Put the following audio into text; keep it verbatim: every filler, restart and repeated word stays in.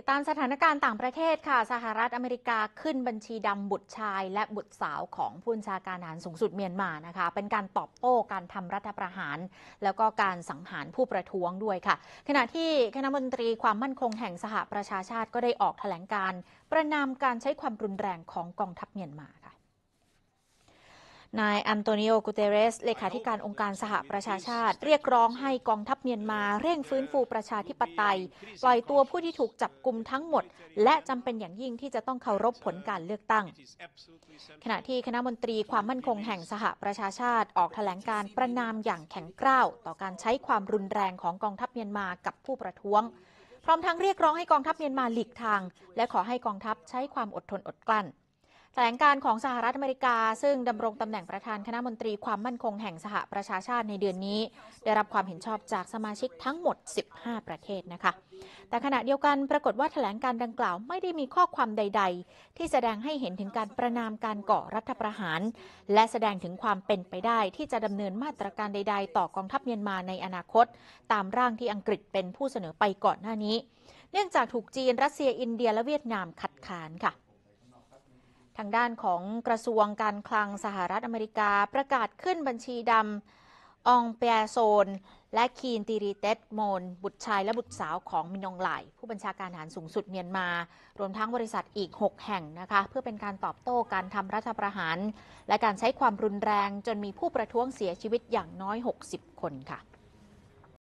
ติดตามสถานการณ์ต่างประเทศค่ะสหรัฐอเมริกาขึ้นบัญชีดำบุตรชายและบุตรสาวของผู้บัญชาการทหารสูงสุดเมียนมานะคะเป็นการตอบโต้การทำรัฐประหารแล้วก็การสังหารผู้ประท้วงด้วยค่ะขณะที่คณะมนตรีความมั่นคงแห่งสหประชาชาติก็ได้ออกแถลงการณ์ประณามการใช้ความรุนแรงของกองทัพเมียนมาค่ะนายอันโตนิโอ กูเตเรสเลขาธิการองค์การสหประชาชาติเรียกร้องให้กองทัพเมียนมาเร่งฟื้นฟูประชาธิปไตยปล่อยตัวผู้ที่ถูกจับกุมทั้งหมดและจำเป็นอย่างยิ่งที่จะต้องเคารพผลการเลือกตั้งขณะที่คณะมนตรีความมั่นคงแห่งสหประชาชาติออกแถลงการประณามอย่างแข็งกร้าวต่อการใช้ความรุนแรงของกองทัพเมียนมากับผู้ประท้วงพร้อมทั้งเรียกร้องให้กองทัพเมียนมาหลีกทางและขอให้กองทัพใช้ความอดทนอดกลั้นแถลงการของสหรัฐอเมริกาซึ่งดำรงตำแหน่งประธานคณะมนตรีความมั่นคงแห่งสหประชาชาติในเดือนนี้ได้รับความเห็นชอบจากสมาชิกทั้งหมดสิบห้าประเทศนะคะแต่ขณะเดียวกันปรากฏว่าแถลงการดังกล่าวไม่ได้มีข้อความใดๆที่แสดงให้เห็นถึงการประณามการก่อรัฐประหารและแสดงถึงความเป็นไปได้ที่จะดำเนินมาตรการใดๆต่อกองทัพเมียนมาในอนาคตตามร่างที่อังกฤษเป็นผู้เสนอไปก่อนหน้านี้เนื่องจากถูกจีนรัสเซียอินเดียและเวียดนามขัดขานค่ะทางด้านของกระทรวงการคลังสหรัฐอเมริกาประกาศขึ้นบัญชีดำอองเปียโซนและคีนตีรีเต็ดโมนบุตรชายและบุตรสาวของมินองหลายผู้บัญชาการทหารสูงสุดเมียนมารวมทั้งบริษัทอีกหกแห่งนะคะเพื่อเป็นการตอบโต้การทำรัฐประหารและการใช้ความรุนแรงจนมีผู้ประท้วงเสียชีวิตอย่างน้อยหกสิบคนค่ะ